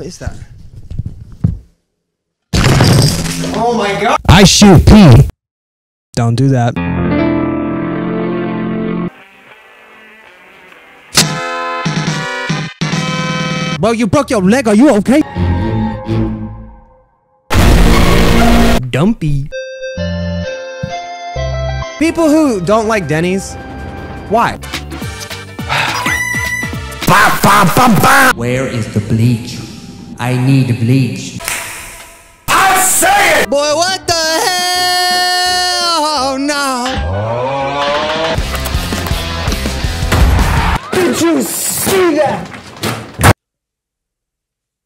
What is that? Oh my god! I shoot pee! Don't do that. Bro, you broke your leg, are you okay? Dumpy. People who don't like Denny's, why? Where is the bleach? I need bleach. I'm saying! Boy, what the hell? No. Oh. Did you see that?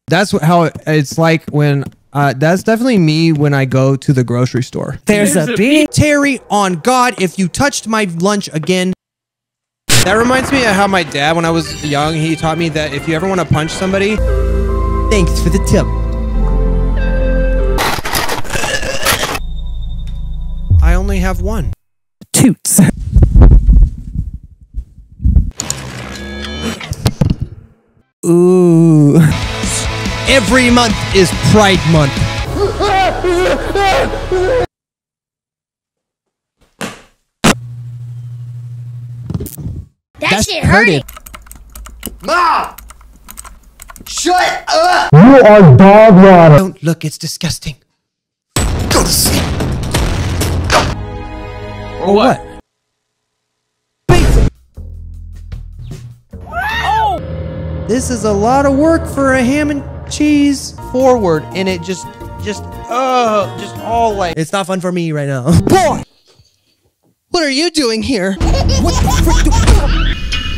That's how it's like when... that's definitely me when I go to the grocery store. There's a bee. Terry, on God, if you touched my lunch again. That reminds me of how my dad, when I was young, he taught me that if you ever want to punch somebody, thanks for the tip. I only have one. Toots. Ooh. Every month is Pride Month. That shit hurted. Ma! Shut up! You are dog water. Don't look, it's disgusting. Go to sleep. Go. Or what? Pizza. Oh! This is a lot of work for a ham and cheese forward, and it just all like... It's not fun for me right now. Boy! What are you doing here? What the frick do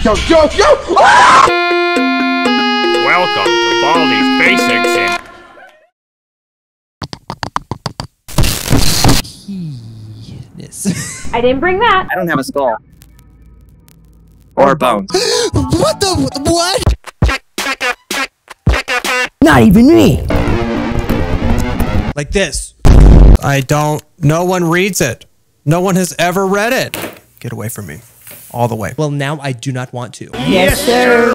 yo! Ah! Welcome to Baldi's Basics and... I didn't bring that. I don't have a skull. Or bones. What the... what? Not even me. Like this. I don't... No one reads it. No one has ever read it. Get away from me. All the way. Well, now I do not want to. Yes, sir.